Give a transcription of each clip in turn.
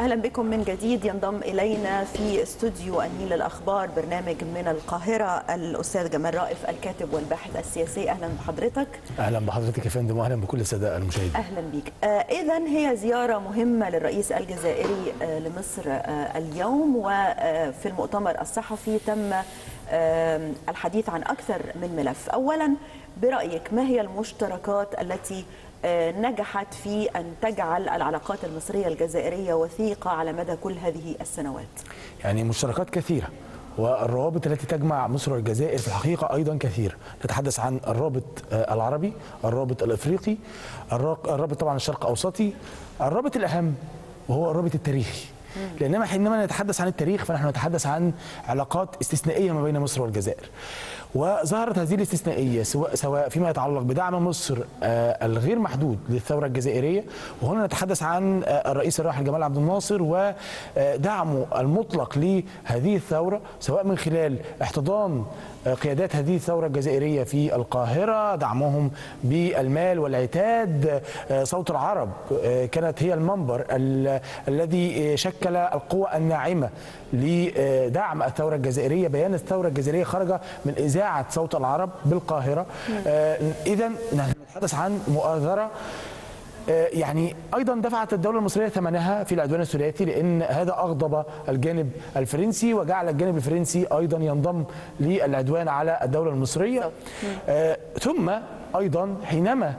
أهلا بكم من جديد. ينضم إلينا في استوديو النيل للأخبار برنامج من القاهرة الأستاذ جمال رائف الكاتب والباحث السياسي. أهلا بحضرتك. أهلا بحضرتك يا فندم وأهلا بكل السادة المشاهدين. أهلا بيك. إذن هي زيارة مهمة للرئيس الجزائري لمصر اليوم، وفي المؤتمر الصحفي تم الحديث عن أكثر من ملف. أولا برأيك ما هي المشتركات التي نجحت في أن تجعل العلاقات المصرية الجزائرية وثيقة على مدى كل هذه السنوات؟ يعني مشتركات كثيرة، والروابط التي تجمع مصر والجزائر في الحقيقة أيضا كثير. نتحدث عن الرابط العربي، الرابط الأفريقي، الرابط طبعا الشرق أوسطي، الرابط الأهم وهو الرابط التاريخي. لأنما حينما نتحدث عن التاريخ فنحن نتحدث عن علاقات استثنائية ما بين مصر والجزائر، وظهرت هذه الاستثنائية سواء فيما يتعلق بدعم مصر الغير محدود للثورة الجزائرية، وهنا نتحدث عن الرئيس الراحل جمال عبد الناصر ودعمه المطلق لهذه الثورة، سواء من خلال احتضان قيادات هذه الثورة الجزائرية في القاهرة، دعمهم بالمال والعتاد. صوت العرب كانت هي المنبر الذي شكل القوة الناعمة لدعم الثورة الجزائرية. بيان الثورة الجزائرية خرج من إذاعة صوت العرب بالقاهرة. إذن نحن نتحدث عن مؤازرة يعني أيضا دفعت الدولة المصرية ثمنها في العدوان الثلاثي، لأن هذا أغضب الجانب الفرنسي وجعل الجانب الفرنسي أيضا ينضم للعدوان على الدولة المصرية. ثم أيضا حينما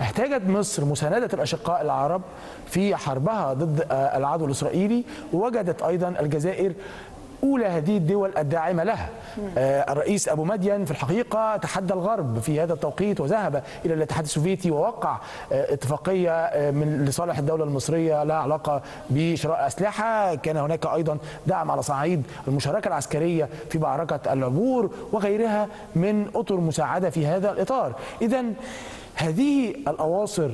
احتاجت مصر مساندة الأشقاء العرب في حربها ضد العدو الإسرائيلي، وجدت أيضا الجزائر أولى هذه الدول الداعمة لها. الرئيس أبو مدين في الحقيقة تحدى الغرب في هذا التوقيت وذهب إلى الاتحاد السوفيتي ووقع اتفاقية لصالح الدولة المصرية لها علاقة بشراء أسلحة. كان هناك أيضا دعم على صعيد المشاركة العسكرية في معركة العبور وغيرها من أطر مساعدة في هذا الإطار. إذن هذه الأواصر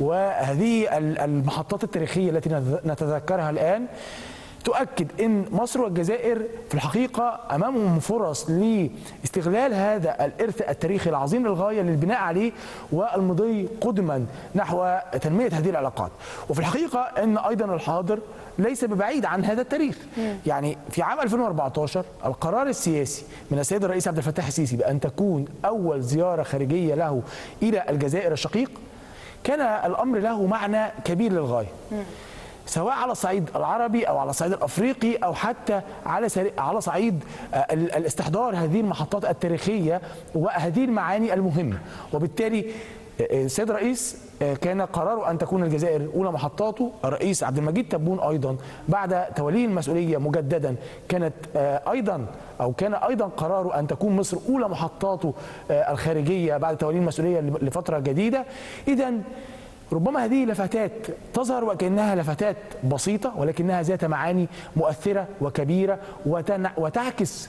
وهذه المحطات التاريخية التي نتذكرها الآن تؤكد أن مصر والجزائر في الحقيقة أمامهم فرص لاستغلال هذا الإرث التاريخي العظيم للغاية للبناء عليه والمضي قدما نحو تنمية هذه العلاقات. وفي الحقيقة أن أيضا الحاضر ليس ببعيد عن هذا التاريخ. يعني في عام 2014 القرار السياسي من السيد الرئيس عبد الفتاح السيسي بأن تكون أول زيارة خارجية له إلى الجزائر الشقيق كان الأمر له معنى كبير للغاية، سواء على الصعيد العربي أو على الصعيد الأفريقي أو حتى على صعيد الاستحضار هذه المحطات التاريخية وهذه المعاني المهمة. وبالتالي السيد الرئيس كان قراره أن تكون الجزائر أولى محطاته. الرئيس عبد المجيد تبون أيضا بعد توليه المسؤولية مجددا كانت أيضا أو كان أيضا قراره أن تكون مصر أولى محطاته الخارجية بعد توليه المسؤولية لفترة جديدة. إذن ربما هذه لفتات تظهر وكأنها لفتات بسيطة، ولكنها ذات معاني مؤثرة وكبيرة وتعكس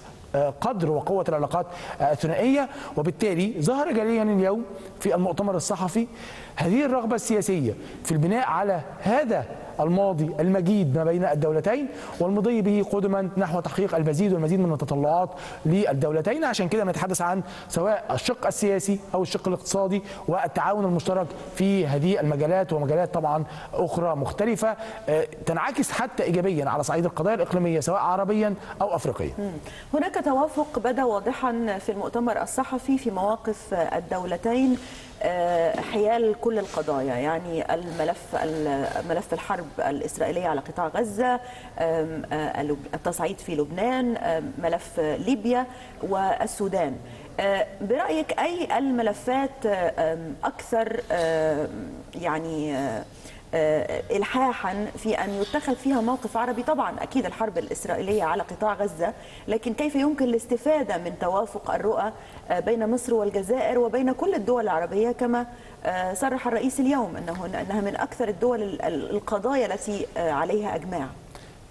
قدر وقوة العلاقات الثنائية. وبالتالي ظهر جليا اليوم في المؤتمر الصحفي هذه الرغبة السياسية في البناء على هذا الماضي المجيد ما بين الدولتين والمضي به قدما نحو تحقيق المزيد والمزيد من التطلعات للدولتين. عشان كده نتحدث عن سواء الشق السياسي أو الشق الاقتصادي والتعاون المشترك في هذه المجالات ومجالات طبعا أخرى مختلفة تنعكس حتى إيجابيا على صعيد القضايا الإقليمية سواء عربيا أو أفريقيا. هناك توافق بدأ واضحا في المؤتمر الصحفي في مواقف الدولتين حيال كل القضايا، يعني ملف الحرب الإسرائيلية على قطاع غزة، التصعيد في لبنان، ملف ليبيا والسودان. برأيك أي الملفات أكثر يعني إلحاحا في أن يتخذ فيها موقف عربي؟ طبعا أكيد الحرب الإسرائيلية على قطاع غزة، لكن كيف يمكن الاستفادة من توافق الرؤى بين مصر والجزائر وبين كل الدول العربية كما صرح الرئيس اليوم أنها من أكثر الدول القضايا التي عليها إجماع؟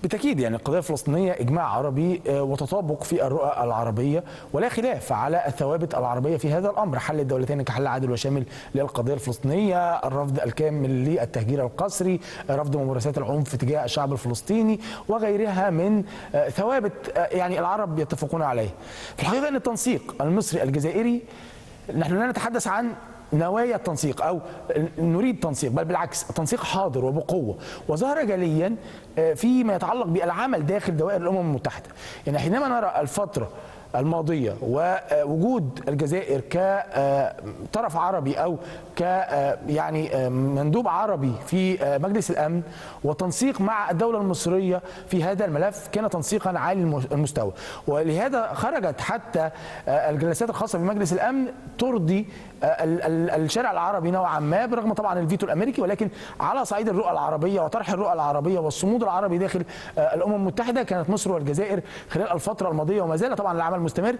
بالتأكيد يعني القضية الفلسطينية إجماع عربي وتطابق في الرؤى العربية ولا خلاف على الثوابت العربية في هذا الأمر. حل الدولتين كحل عادل وشامل للقضية الفلسطينية، الرفض الكامل للتهجير القسري، رفض ممارسات العنف تجاه الشعب الفلسطيني وغيرها من ثوابت يعني العرب يتفقون عليه. في الحقيقة أن التنسيق المصري الجزائري نحن لا نتحدث عن نوايا التنسيق أو نريد تنسيق، بل بالعكس التنسيق حاضر وبقوة، وظهر جليا فيما يتعلق بالعمل داخل دوائر الأمم المتحدة. يعني حينما نرى الفترة الماضية ووجود الجزائر كطرف عربي أو يعني مندوب عربي في مجلس الأمن وتنسيق مع الدولة المصرية في هذا الملف كان تنسيقا عالي المستوى، ولهذا خرجت حتى الجلسات الخاصة بمجلس الأمن ترضي الشارع العربي نوعا ما، برغم طبعا الفيتو الأمريكي، ولكن على صعيد الرؤى العربية وطرح الرؤى العربية والصمود العربي داخل الأمم المتحدة كانت مصر والجزائر خلال الفترة الماضية وما زال طبعا العمل مستمر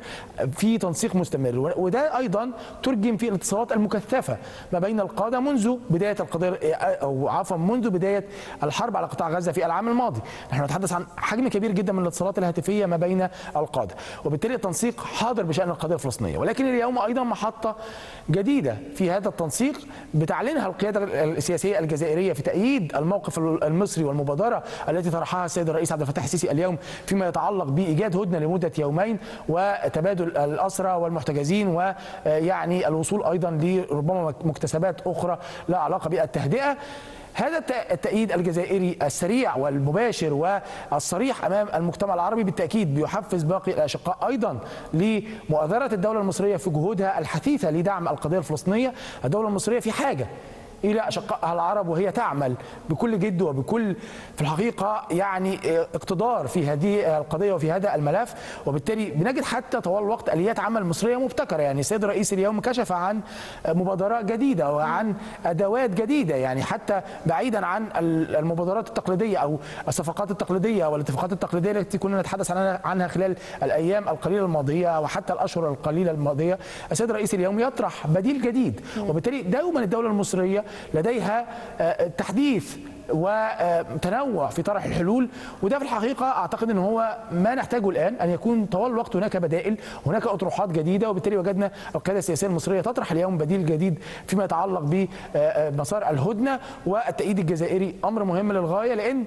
في تنسيق مستمر، وده أيضا ترجم في الاتصالات المكثفة ما بين القادة منذ بداية القضية أو عفوا منذ بداية الحرب على قطاع غزة في العام الماضي. نحن نتحدث عن حجم كبير جدا من الاتصالات الهاتفية ما بين القادة، وبالتالي التنسيق حاضر بشأن القضية الفلسطينية، ولكن اليوم أيضا محطة جديدة في هذا التنسيق بتعلنها القيادة السياسية الجزائرية في تأييد الموقف المصري والمبادرة التي طرحها السيد الرئيس عبد الفتاح السيسي اليوم فيما يتعلق بإيجاد هدنة لمدة يومين وتبادل الأسرى والمحتجزين، ويعني الوصول أيضا لربما مكتسبات أخرى لا علاقة بالتهدئة. هذا التأييد الجزائري السريع والمباشر والصريح أمام المجتمع العربي بالتأكيد بيحفز باقي الأشقاء أيضا لمؤازرة الدولة المصرية في جهودها الحثيثة لدعم القضية الفلسطينية. الدولة المصرية في حاجة إلى أشقائها العرب، وهي تعمل بكل جد وبكل في الحقيقة يعني اقتدار في هذه القضية وفي هذا الملف، وبالتالي بنجد حتى طوال الوقت آليات عمل مصرية مبتكرة. يعني السيد الرئيس اليوم كشف عن مبادرات جديدة وعن أدوات جديدة، يعني حتى بعيدا عن المبادرات التقليدية أو الصفقات التقليدية والاتفاقات التقليدية التي كنا نتحدث عنها خلال الأيام القليلة الماضية وحتى الأشهر القليلة الماضية. السيد الرئيس اليوم يطرح بديل جديد، وبالتالي دوما الدولة المصرية لديها تحديث وتنوع في طرح الحلول، وده في الحقيقة أعتقد أن هو ما نحتاجه الآن، أن يكون طوال الوقت هناك بدائل، هناك أطروحات جديدة، وبالتالي وجدنا القيادة السياسية المصرية تطرح اليوم بديل جديد فيما يتعلق بمسار الهدنة. والتأييد الجزائري أمر مهم للغاية، لأن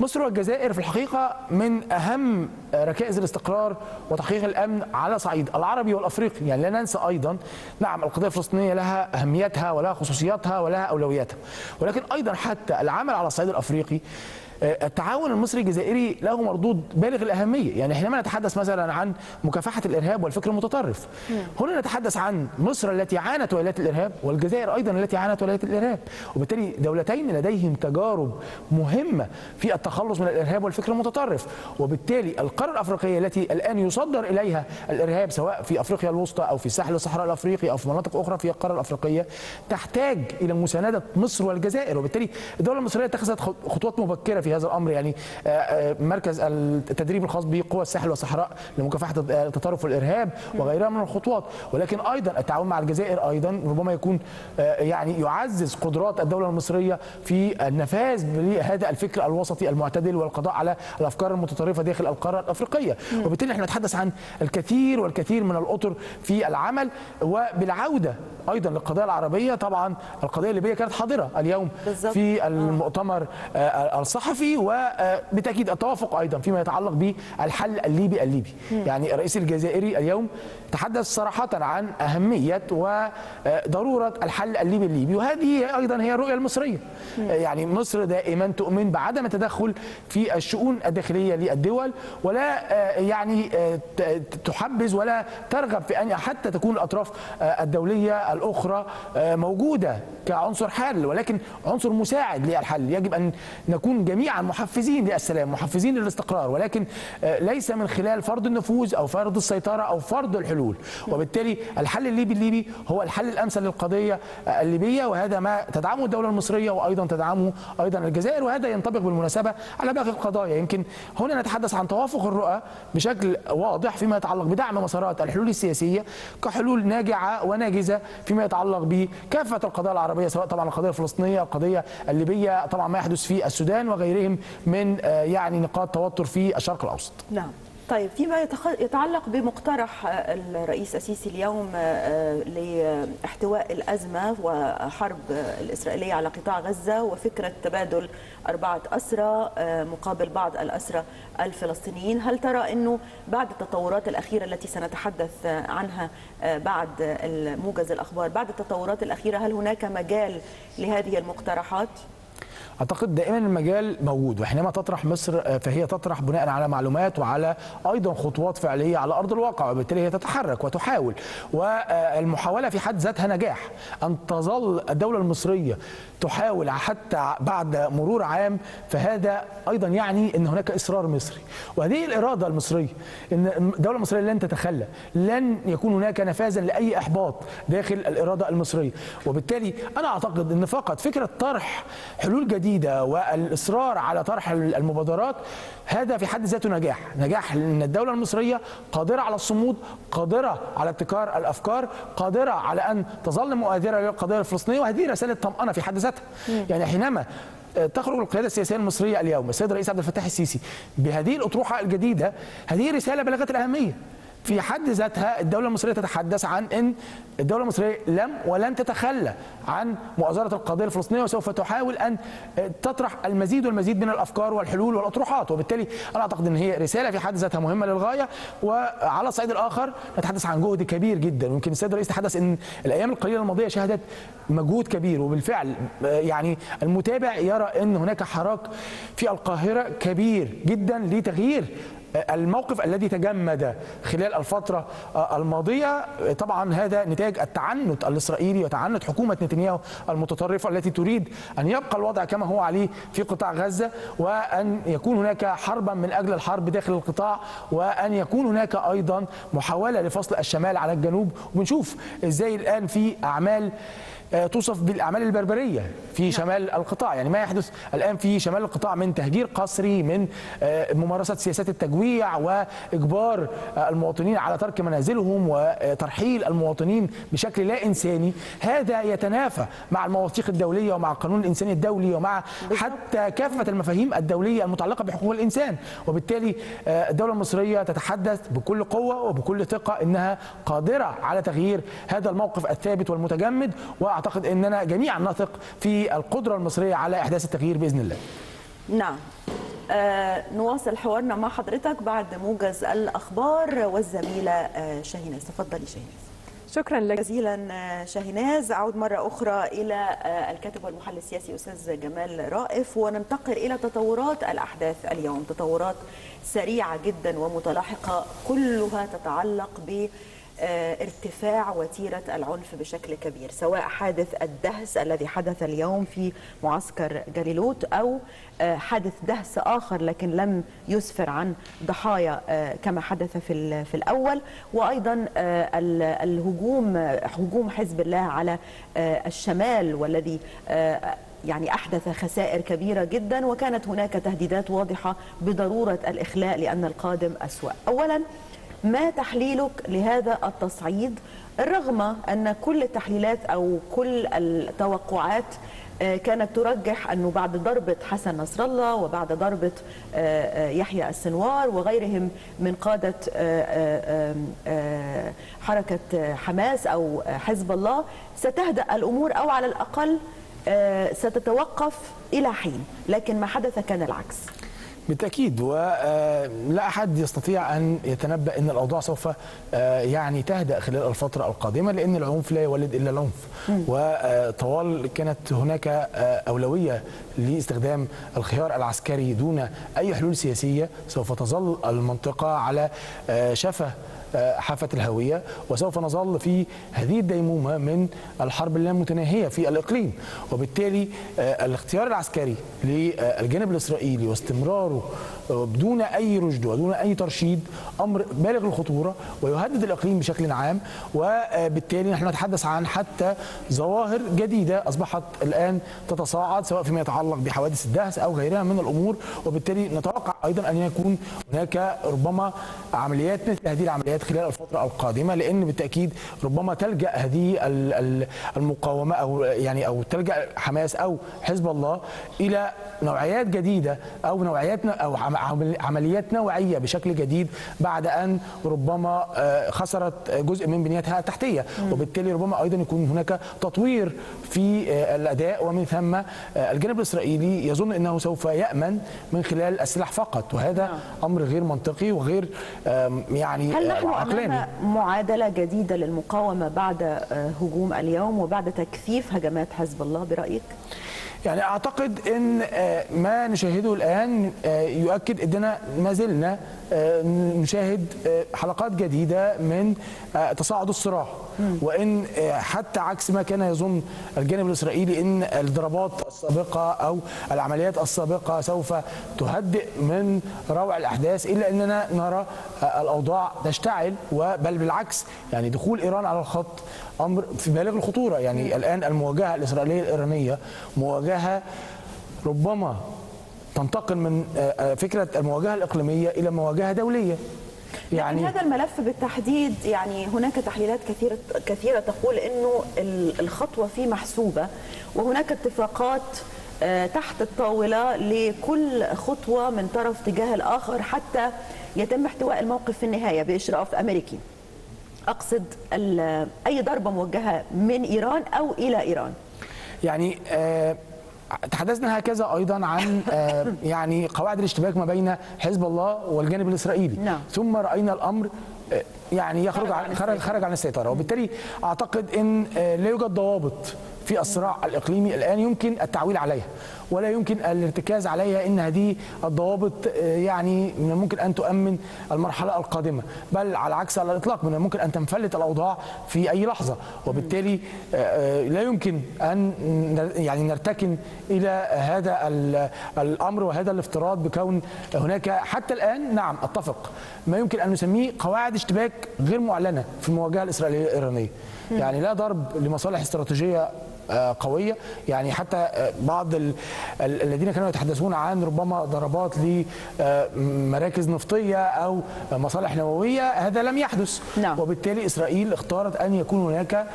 مصر والجزائر في الحقيقة من أهم ركائز الاستقرار وتحقيق الأمن على صعيد العربي والأفريقي. يعني لا ننسى أيضا، نعم القضية الفلسطينية لها أهميتها ولها خصوصياتها ولها أولوياتها، ولكن أيضا حتى العمل على الصعيد الأفريقي التعاون المصري الجزائري له مردود بالغ الأهمية. يعني حينما نتحدث مثلا عن مكافحة الإرهاب والفكر المتطرف، هنا نتحدث عن مصر التي عانت ولايات الإرهاب والجزائر أيضا التي عانت ولايات الإرهاب، وبالتالي دولتين لديهم تجارب مهمة في التخلص من الإرهاب والفكر المتطرف، وبالتالي القارة الأفريقية التي الآن يصدر إليها الإرهاب سواء في أفريقيا الوسطى أو في الساحل الصحراء الأفريقي أو في مناطق أخرى في القارة الأفريقية تحتاج إلى مساندة مصر والجزائر، وبالتالي الدولة المصرية اتخذت خطوات مبكرة في هذا الأمر. يعني مركز التدريب الخاص بقوى الساحل والصحراء لمكافحة التطرف والإرهاب وغيرها من الخطوات، ولكن أيضا التعاون مع الجزائر أيضا ربما يكون يعني يعزز قدرات الدولة المصرية في النفاذ بهذا الفكر الوسطي المعتدل والقضاء على الأفكار المتطرفة داخل القارة الأفريقية، وبالتالي نحن نتحدث عن الكثير والكثير من الأطر في العمل. وبالعودة أيضا للقضية العربية، طبعا القضية الليبية كانت حاضرة اليوم في المؤتمر الصحفي، وبالتأكيد التوافق أيضا فيما يتعلق بالحل الليبي. يعني الرئيس الجزائري اليوم تحدث صراحة عن أهمية وضرورة الحل الليبي، وهذه أيضا هي الرؤية المصرية. يعني مصر دائما تؤمن بعدم التدخل في الشؤون الداخلية للدول، ولا يعني تحبذ ولا ترغب في أن حتى تكون الأطراف الدولية الأخرى موجودة كعنصر حل، ولكن عنصر مساعد للحل. يجب أن نكون جميعا محفزين للسلام، محفزين للاستقرار، ولكن ليس من خلال فرض النفوذ أو فرض السيطرة أو فرض الحلول. وبالتالي الحل الليبي هو الحل الأمثل للقضية الليبية، وهذا ما تدعمه الدولة المصرية وأيضا تدعمه أيضا الجزائر، وهذا ينطبق بالمناسبة على باقي القضايا. يمكن هنا نتحدث عن توافق الرؤى بشكل واضح فيما يتعلق بدعم مسارات الحلول السياسية كحلول ناجعة وناجزة فيما يتعلق بكافة القضايا العربية، سواء طبعا القضية الفلسطينية، القضية الليبية، طبعا ما يحدث في السودان وغيرهم من يعني نقاط توتر في الشرق الأوسط. نعم. طيب فيما يتعلق بمقترح الرئيس السيسي اليوم لاحتواء الأزمة وحرب الإسرائيلية على قطاع غزة وفكرة تبادل 4 أسرى مقابل بعض الأسرى الفلسطينيين، هل ترى أنه بعد التطورات الأخيرة التي سنتحدث عنها بعد موجز الأخبار، بعد التطورات الأخيرة هل هناك مجال لهذه المقترحات؟ أعتقد دائما المجال موجود، وحينما تطرح مصر فهي تطرح بناء على معلومات وعلى أيضا خطوات فعلية على أرض الواقع، وبالتالي هي تتحرك وتحاول، والمحاولة في حد ذاتها نجاح. أن تظل الدولة المصرية تحاول حتى بعد مرور عام فهذا أيضا يعني أن هناك إصرار مصري، وهذه الإرادة المصرية أن الدولة المصرية لن تتخلى، لن يكون هناك نفاذا لأي إحباط داخل الإرادة المصرية. وبالتالي أنا أعتقد أن فقط فكرة طرح حلول جديدة والإصرار على طرح المبادرات هذا في حد ذاته نجاح، نجاح لأن الدولة المصرية قادرة على الصمود، قادرة على ابتكار الأفكار، قادرة على أن تظل مؤثرة للقضية الفلسطينية، وهذه رسالة طمأنة في حد ذاتها. يعني حينما تخرج القيادة السياسية المصرية اليوم السيد الرئيس عبد الفتاح السيسي بهذه الأطروحة الجديدة، هذه رسالة بلغت الأهمية. في حد ذاتها الدولة المصرية تتحدث عن أن الدولة المصرية لم ولن تتخلى عن مؤازرة القضية الفلسطينية، وسوف تحاول أن تطرح المزيد والمزيد من الأفكار والحلول والأطروحات. وبالتالي أنا أعتقد أن هي رسالة في حد ذاتها مهمة للغاية. وعلى الصعيد الآخر نتحدث عن جهد كبير جدا، ويمكن السيد الرئيس تحدث أن الأيام القليلة الماضية شهدت مجهود كبير، وبالفعل يعني المتابع يرى أن هناك حراك في القاهرة كبير جدا لتغيير الموقف الذي تجمد خلال الفترة الماضية. طبعا هذا نتاج التعنت الإسرائيلي وتعنت حكومة نتنياهو المتطرفة التي تريد أن يبقى الوضع كما هو عليه في قطاع غزة، وأن يكون هناك حربا من أجل الحرب داخل القطاع، وأن يكون هناك أيضا محاولة لفصل الشمال على الجنوب. وبنشوف إزاي الآن في أعمال توصف بالأعمال البربرية في شمال القطاع، يعني ما يحدث الآن في شمال القطاع من تهجير قسري، من ممارسة سياسات التجويع وإجبار المواطنين على ترك منازلهم وترحيل المواطنين بشكل لا إنساني، هذا يتنافى مع المواثيق الدولية ومع القانون الإنساني الدولي ومع حتى كافة المفاهيم الدولية المتعلقة بحقوق الإنسان. وبالتالي الدولة المصرية تتحدث بكل قوة وبكل ثقة أنها قادرة على تغيير هذا الموقف الثابت والمتجمد، أعتقد أننا جميعا نثق في القدرة المصرية على إحداث التغيير بإذن الله. نعم، نواصل حوارنا مع حضرتك بعد موجز الأخبار والزميلة شاهيناز. تفضلي شاهيناز. شكرا لك جزيلا شاهيناز. أعود مرة أخرى إلى الكاتب والمحلل السياسي أستاذ جمال رائف، وننتقل إلى تطورات الأحداث اليوم، تطورات سريعة جدا ومتلاحقة كلها تتعلق ب ارتفاع وتيرة العنف بشكل كبير، سواء حادث الدهس الذي حدث اليوم في معسكر جاليلوت أو حادث دهس آخر لكن لم يسفر عن ضحايا كما حدث في الأول، وأيضا هجوم حزب الله على الشمال والذي يعني أحدث خسائر كبيرة جدا، وكانت هناك تهديدات واضحة بضرورة الإخلاء لأن القادم أسوأ. أولا، ما تحليلك لهذا التصعيد رغم أن كل التحليلات أو كل التوقعات كانت ترجح أنه بعد ضربة حسن نصر الله وبعد ضربة يحيى السنوار وغيرهم من قادة حركة حماس أو حزب الله ستهدأ الأمور أو على الأقل ستتوقف إلى حين، لكن ما حدث كان العكس. بالتأكيد، ولا أحد يستطيع أن يتنبأ أن الأوضاع سوف يعني تهدأ خلال الفترة القادمة، لأن العنف لا يولد إلا العنف، وطوال كانت هناك أولوية لاستخدام الخيار العسكري دون أي حلول سياسية. سوف تظل المنطقة على شفا حافة الهوية، وسوف نظل في هذه الديمومة من الحرب اللامتناهية في الإقليم، وبالتالي الاختيار العسكري للجانب الإسرائيلي واستمراره بدون أي رشد ودون أي ترشيد أمر بالغ الخطورة ويهدد الإقليم بشكل عام. وبالتالي نحن نتحدث عن حتى ظواهر جديدة أصبحت الآن تتصاعد سواء فيما يتعلق بحوادث الدهس أو غيرها من الأمور، وبالتالي نتوقع أيضا أن يكون هناك ربما عمليات مثل هذه العمليات خلال الفترة القادمة، لأن بالتأكيد ربما تلجأ هذه المقاومة أو تلجأ حماس أو حزب الله إلى نوعيات جديدة أو نوعيات أو عمليات نوعية بشكل جديد بعد أن ربما خسرت جزء من بنيتها التحتية، وبالتالي ربما أيضا يكون هناك تطوير في الأداء، ومن ثم الجانب الإسرائيلي يظن أنه سوف يأمن من خلال السلاح فقط، وهذا أمر غير منطقي وغير هل نحن أمام معادلة جديدة للمقاومة بعد هجوم اليوم وبعد تكثيف هجمات حزب الله برأيك؟ أعتقد أن ما نشاهده الآن يؤكد أننا ما زلنا نشاهد حلقات جديدة من تصاعد الصراع، وإن حتى عكس ما كان يظن الجانب الإسرائيلي أن الضربات السابقة أو العمليات السابقة سوف تهدئ من روع الأحداث، إلا أننا نرى الأوضاع تشتعل، بل بالعكس دخول إيران على الخط أمر في بالغ الخطورة. الآن المواجهة الإسرائيلية الإيرانية مواجهة ربما تنتقل من فكرة المواجهة الإقليمية إلى مواجهة دولية. لكن هذا الملف بالتحديد هناك تحليلات كثيرة تقول أنه الخطوة فيه محسوبة، وهناك اتفاقات تحت الطاولة لكل خطوة من طرف تجاه الآخر حتى يتم احتواء الموقف في النهاية بإشراف أمريكي. أقصد أي ضربة موجهة من إيران أو إلى إيران. تحدثنا هكذا أيضا عن قواعد الاشتباك ما بين حزب الله والجانب الإسرائيلي، ثم رأينا الأمر خرج عن السيطرة، وبالتالي أعتقد أن لا يوجد ضوابط في الصراع الإقليمي الآن يمكن التعويل عليها ولا يمكن الارتكاز عليها، ان هذه الضوابط من الممكن ان تؤمن المرحله القادمه، بل على عكس على الاطلاق من الممكن ان تنفلت الاوضاع في اي لحظه، وبالتالي لا يمكن ان نرتكن الى هذا الامر وهذا الافتراض بكون هناك حتى الان اتفق ما يمكن ان نسميه قواعد اشتباك غير معلنه في المواجهه الاسرائيليه الايرانيه، لا ضرب لمصالح استراتيجيه قوية، حتى بعض الذين كانوا يتحدثون عن ربما ضربات لمراكز نفطية أو مصالح نووية، هذا لم يحدث، وبالتالي إسرائيل اختارت أن يكون هناك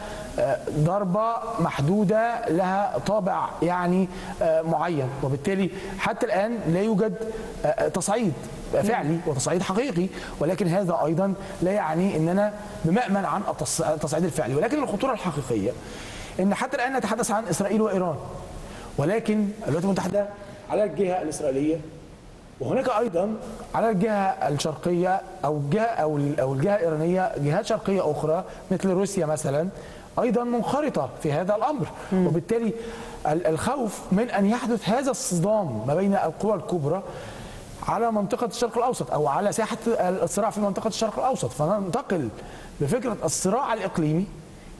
ضربة محدودة لها طابع معين، وبالتالي حتى الآن لا يوجد تصعيد فعلي وتصعيد حقيقي، ولكن هذا أيضا لا يعني أننا بمأمن عن التصعيد الفعلي، ولكن الخطورة الحقيقية إن حتى الآن نتحدث عن إسرائيل وإيران، ولكن الولايات المتحدة على الجهة الإسرائيلية، وهناك أيضا على الجهة الشرقية أو الجهة الإيرانية جهات شرقية أخرى مثل روسيا مثلا أيضا منخرطة في هذا الأمر، وبالتالي الخوف من أن يحدث هذا الصدام ما بين القوى الكبرى على منطقة الشرق الأوسط أو على ساحة الصراع في منطقة الشرق الأوسط، فننتقل بفكرة الصراع الإقليمي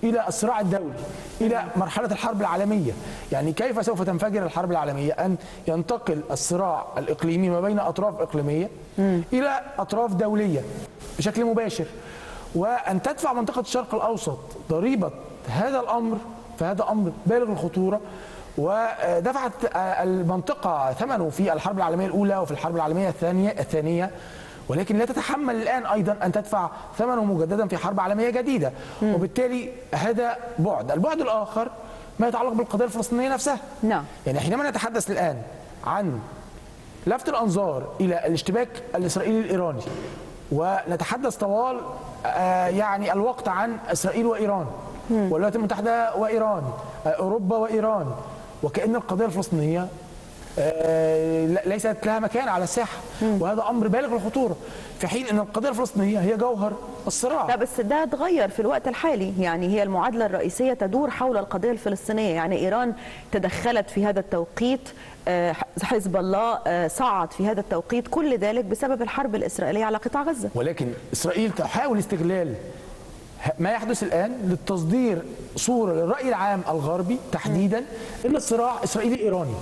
إلى الصراع الدولي، إلى مرحلة الحرب العالمية. كيف سوف تنفجر الحرب العالمية؟ أن ينتقل الصراع الإقليمي ما بين أطراف إقليمية إلى أطراف دولية بشكل مباشر، وأن تدفع منطقة الشرق الأوسط ضريبة هذا الأمر، فهذا أمر بالغ الخطورة، ودفعت المنطقة ثمنه في الحرب العالمية الأولى وفي الحرب العالمية الثانية، ولكن لا تتحمل الآن أيضا أن تدفع ثمنه مجددا في حرب عالمية جديدة، وبالتالي هذا بعد. البعد الآخر ما يتعلق بالقضية الفلسطينية نفسها. حينما نتحدث الآن عن لفت الأنظار إلى الاشتباك الإسرائيلي الإيراني، ونتحدث طوال الوقت عن إسرائيل وإيران والولايات المتحدة وإيران، أوروبا وإيران، وكأن القضية الفلسطينية ليست لها مكان على الساحة، وهذا أمر بالغ الخطورة، في حين أن القضية الفلسطينية هي جوهر الصراع. لا بس ده اتغير في الوقت الحالي، هي المعادلة الرئيسية تدور حول القضية الفلسطينية، إيران تدخلت في هذا التوقيت، حزب الله صعد في هذا التوقيت، كل ذلك بسبب الحرب الإسرائيلية على قطاع غزة، ولكن إسرائيل تحاول استغلال ما يحدث الآن للتصدير صورة للرأي العام الغربي تحديدا إن الصراع إسرائيلي إيراني،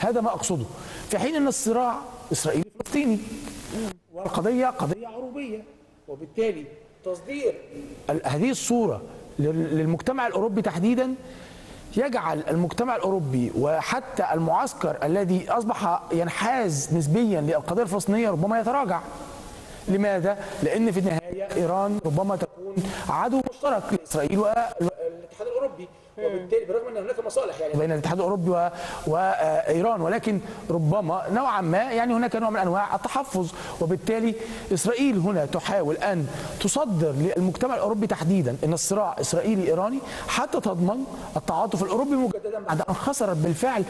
هذا ما أقصده، في حين أن الصراع إسرائيلي فلسطيني والقضية قضية عروبية، وبالتالي تصدير هذه الصورة للمجتمع الأوروبي تحديدا يجعل المجتمع الأوروبي وحتى المعسكر الذي أصبح ينحاز نسبيا للقضية الفلسطينية ربما يتراجع، لماذا؟ لأن في النهاية إيران ربما تكون عدو مشترك لإسرائيل والاتحاد الأوروبي، وبالتالي برغم ان هناك مصالح يعني بين الاتحاد الاوروبي وايران، ولكن ربما نوعا ما يعني هناك نوع من انواع التحفظ، وبالتالي اسرائيل هنا تحاول ان تصدر للمجتمع الاوروبي تحديدا ان الصراع اسرائيلي ايراني حتى تضمن التعاطف الاوروبي مجددا بعد ان خسرت بالفعل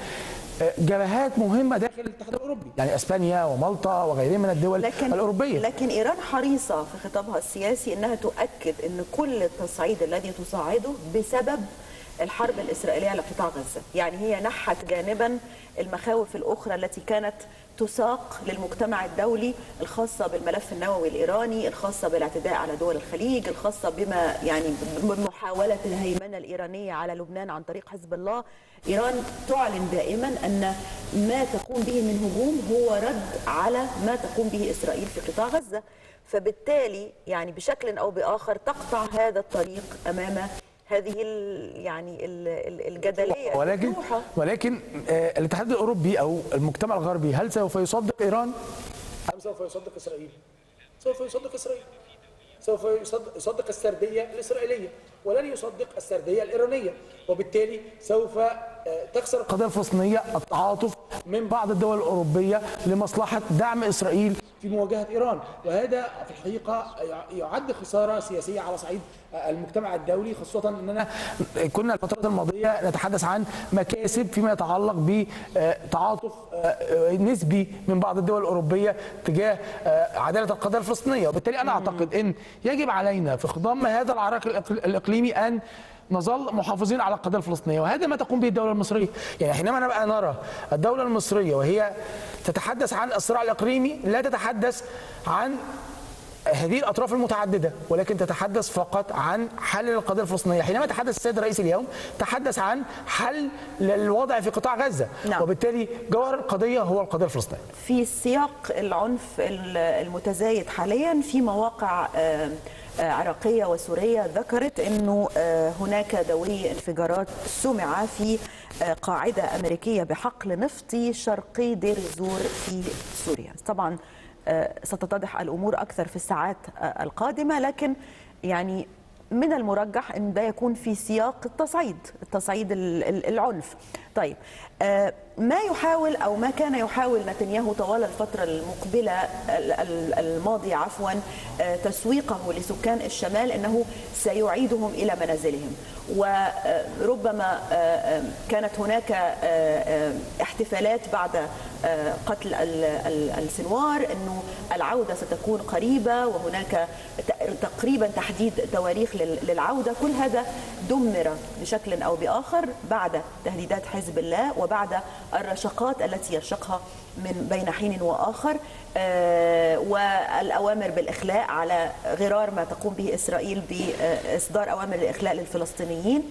جبهات مهمه داخل الاتحاد الاوروبي، يعني اسبانيا ومالطا وغيرها من الدول الاوروبيه. لكن ايران حريصه في خطابها السياسي انها تؤكد ان كل التصعيد الذي تصعده بسبب الحرب الإسرائيلية على قطاع غزة، يعني هي نحت جانبا المخاوف الأخرى التي كانت تساق للمجتمع الدولي، الخاصة بالملف النووي الإيراني، الخاصة بالاعتداء على دول الخليج، الخاصة بما يعني بمحاولة الهيمنة الإيرانية على لبنان عن طريق حزب الله. إيران تعلن دائما أن ما تقوم به من هجوم هو رد على ما تقوم به إسرائيل في قطاع غزة، فبالتالي يعني بشكل أو بآخر تقطع هذا الطريق أمام هذه يعني الجدلية. ولكن الاتحاد الأوروبي أو المجتمع الغربي هل سوف يصدق إيران أم سوف يصدق إسرائيل؟ سوف يصدق إسرائيل، سوف يصدق السردية الإسرائيلية ولن يصدق السردية الإيرانية، وبالتالي سوف تخسر القضية الفلسطينية التعاطف من بعض الدول الأوروبية لمصلحة دعم إسرائيل في مواجهة إيران، وهذا في الحقيقة يعد خسارة سياسية على صعيد المجتمع الدولي، خاصة أننا كنا الفترة الماضية نتحدث عن مكاسب فيما يتعلق بتعاطف نسبي من بعض الدول الأوروبية تجاه عدالة القضية الفلسطينية، وبالتالي أنا أعتقد أن يجب علينا في خضم هذا العراك الإقليمي أن نظل محافظين على القضية الفلسطينية، وهذا ما تقوم به الدولة المصرية. يعني حينما نرى الدولة المصرية وهي تتحدث عن الصراع الإقليمي لا تتحدث عن هذه الأطراف المتعددة، ولكن تتحدث فقط عن حل للقضية الفلسطينية. حينما تحدث السيد الرئيس اليوم تحدث عن حل للوضع في قطاع غزة، نعم. وبالتالي جوهر القضية هو القضية الفلسطينية. في سياق العنف المتزايد حاليا في مواقع عراقية وسورية ذكرت أنه هناك دوي انفجارات سمع في قاعدة أمريكية بحقل نفطي شرقي دير الزور في سوريا. طبعا ستتضح الأمور أكثر في الساعات القادمة، لكن يعني من المرجح أن ده يكون في سياق التصعيد العنف. طيب ما يحاول أو ما كان يحاول نتنياهو طوال الفترة الماضية تسويقه لسكان الشمال أنه سيعيدهم إلى منازلهم، وربما كانت هناك احتفالات بعد قتل السنوار أنه العودة ستكون قريبة وهناك تقريبا تحديد تواريخ للعودة. كل هذا دمر بشكل أو بآخر بعد تهديدات حزب الله وبعد الرشقات التي يرشقها من بين حين وآخر والأوامر بالإخلاء على غرار ما تقوم به إسرائيل بإصدار أوامر الإخلاء للفلسطينيين.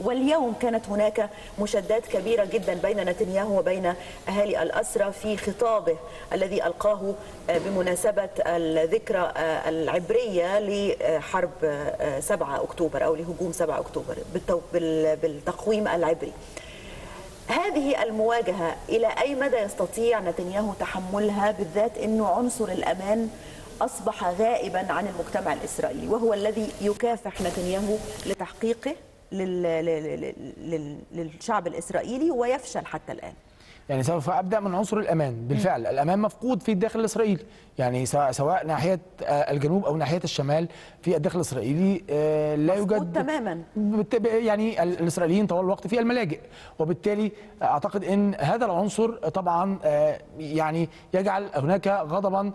واليوم كانت هناك مشادات كبيرة جدا بين نتنياهو وبين أهالي الأسرى في خطابه الذي ألقاه بمناسبة الذكرى العبرية لحرب 7 أكتوبر أو لهجوم 7 أكتوبر بالتقويم العبري. هذه المواجهة إلى أي مدى يستطيع نتنياهو تحملها، بالذات أنه عنصر الأمان أصبح غائبا عن المجتمع الإسرائيلي وهو الذي يكافح نتنياهو لتحقيقه للشعب الإسرائيلي ويفشل حتى الآن؟ يعني سوف أبدأ من عنصر الأمان. بالفعل الأمان مفقود في الداخل الإسرائيلي، يعني سواء ناحية الجنوب أو ناحية الشمال في الداخل الإسرائيلي لا يوجد تماما. يعني الإسرائيليين طوال الوقت في الملاجئ، وبالتالي أعتقد أن هذا العنصر طبعا يعني يجعل هناك غضبا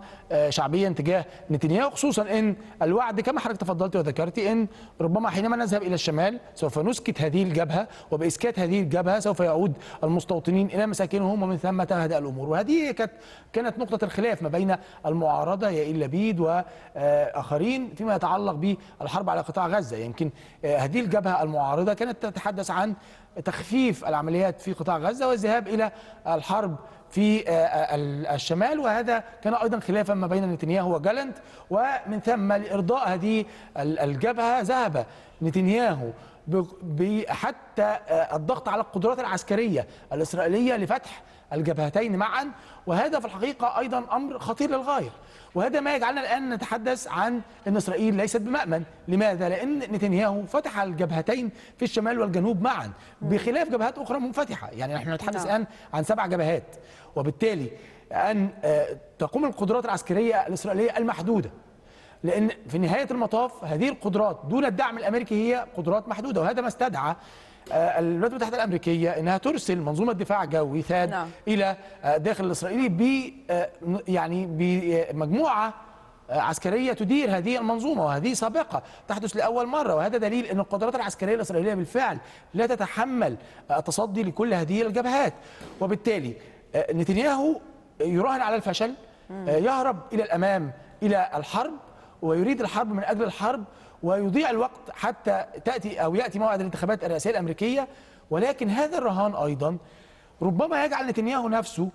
شعبيا تجاه نتنياهو، خصوصا أن الوعد كما حضرتك تفضلت وذكرتي أن ربما حينما نذهب إلى الشمال سوف نسكت هذه الجبهة، وبإسكات هذه الجبهة سوف يعود المستوطنين إلى مساكن هم ومن ثم تهدأ الأمور. وهذه كانت نقطة الخلاف ما بين المعارضة يا لبيد وآخرين فيما يتعلق بالحرب على قطاع غزة. يمكن هذه الجبهة المعارضة كانت تتحدث عن تخفيف العمليات في قطاع غزة والذهاب إلى الحرب في الشمال، وهذا كان أيضا خلافا ما بين نتنياهو وجالنت، ومن ثم لإرضاء هذه الجبهة ذهب نتنياهو حتى الضغط على القدرات العسكرية الإسرائيلية لفتح الجبهتين معا، وهذا في الحقيقة أيضا أمر خطير للغاية. وهذا ما يجعلنا الآن نتحدث عن أن إسرائيل ليست بمأمن. لماذا؟ لأن نتنياهو فتح الجبهتين في الشمال والجنوب معا، بخلاف جبهات أخرى منفتحة. يعني نحن نتحدث الآن عن 7 جبهات، وبالتالي أن تقوم القدرات العسكرية الإسرائيلية المحدودة، لأن في نهاية المطاف هذه القدرات دون الدعم الأمريكي هي قدرات محدودة. وهذا ما استدعى الولايات المتحدة الأمريكية أنها ترسل منظومة دفاع جوي ثاد إلى داخل الإسرائيلي بمجموعة عسكرية تدير هذه المنظومة، وهذه سابقة تحدث لأول مرة. وهذا دليل أن القدرات العسكرية الإسرائيلية بالفعل لا تتحمل التصدي لكل هذه الجبهات. وبالتالي نتنياهو يراهن على الفشل، يهرب إلى الأمام إلى الحرب، ويريد الحرب من أجل الحرب، ويضيع الوقت حتى يأتي موعد الانتخابات الرئاسية الأمريكية. ولكن هذا الرهان أيضا ربما يجعل نتنياهو نفسه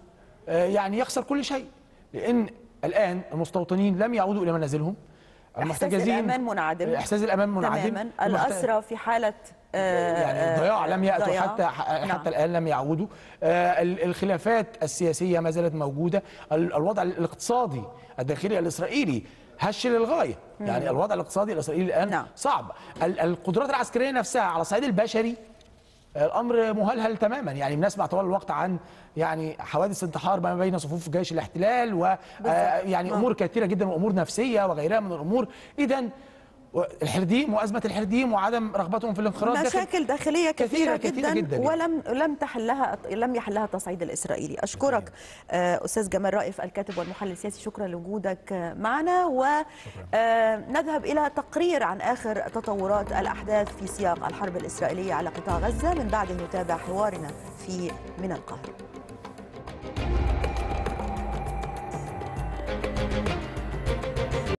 يعني يخسر كل شيء، لأن الآن المستوطنين لم يعودوا إلى منازلهم، إحساس الأمان منعدم، تماما، الأسرى في حالة يعني ضياع، لم يأتوا حتى الآن، لم يعودوا. الخلافات السياسية ما زالت موجودة، الوضع الاقتصادي الداخلي الإسرائيلي هش للغاية، يعني الوضع الاقتصادي الإسرائيلي الآن صعب. القدرات العسكرية نفسها على الصعيد البشري الأمر مهلهل تماما. يعني بنسمع طوال الوقت عن يعني حوادث انتحار ما بين صفوف جيش الاحتلال، و يعني أمور كثيرة جدا، وأمور نفسية وغيرها من الأمور. إذن الحرديم وأزمة الحرديم وعدم رغبتهم في الانخراط، مشاكل داخلية كثيرة جدا ولم يحلها التصعيد الإسرائيلي. أشكرك أستاذ جمال رائف الكاتب والمحلل السياسي، شكرا لوجودك معنا، ونذهب إلى تقرير عن آخر تطورات الأحداث في سياق الحرب الإسرائيلية على قطاع غزة، من بعده نتابع حوارنا في من القاهرة.